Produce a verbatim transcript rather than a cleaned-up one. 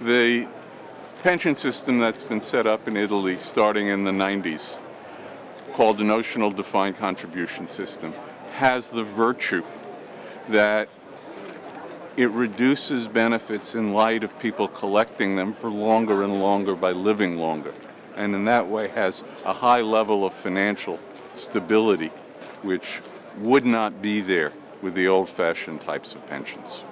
The pension system that's been set up in Italy starting in the nineties, called the notional defined contribution system, has the virtue that it reduces benefits in light of people collecting them for longer and longer by living longer, and in that way has a high level of financial stability which would not be there with the old-fashioned types of pensions.